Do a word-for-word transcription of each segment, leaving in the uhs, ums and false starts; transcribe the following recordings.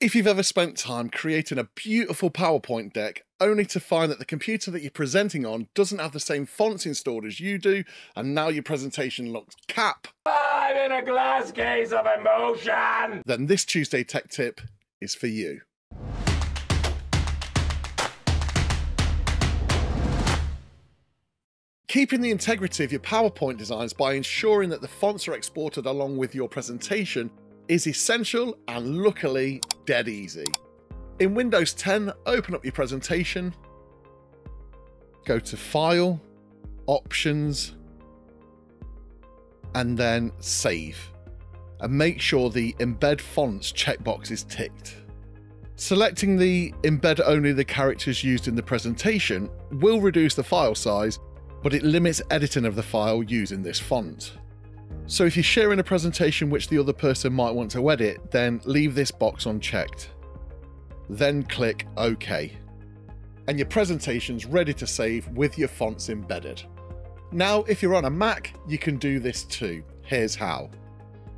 If you've ever spent time creating a beautiful PowerPoint deck only to find that the computer that you're presenting on doesn't have the same fonts installed as you do, and now your presentation looks cap. I'm in a glass case of emotion! Then this Tuesday Tech Tip is for you. Keeping the integrity of your PowerPoint designs by ensuring that the fonts are exported along with your presentation is essential and luckily dead easy. In Windows ten, open up your presentation, go to File, Options, and then Save. And make sure the Embed Fonts checkbox is ticked. Selecting the Embed only the characters used in the presentation will reduce the file size, but it limits editing of the file using this font. So if you're sharing a presentation which the other person might want to edit, then leave this box unchecked. Then click OK. And your presentation's ready to save with your fonts embedded. Now, if you're on a Mac, you can do this too. Here's how.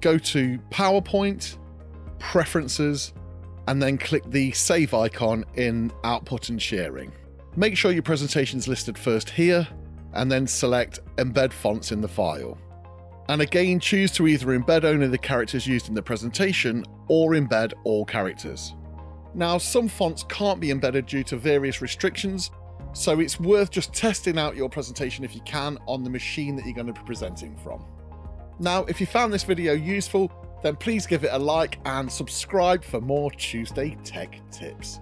Go to PowerPoint, Preferences, and then click the Save icon in Output and Sharing. Make sure your presentation's listed first here, and then select Embed Fonts in the file. And again, choose to either embed only the characters used in the presentation or embed all characters. Now, some fonts can't be embedded due to various restrictions, so it's worth just testing out your presentation if you can on the machine that you're going to be presenting from. Now, if you found this video useful, then please give it a like and subscribe for more Tuesday Tech Tips.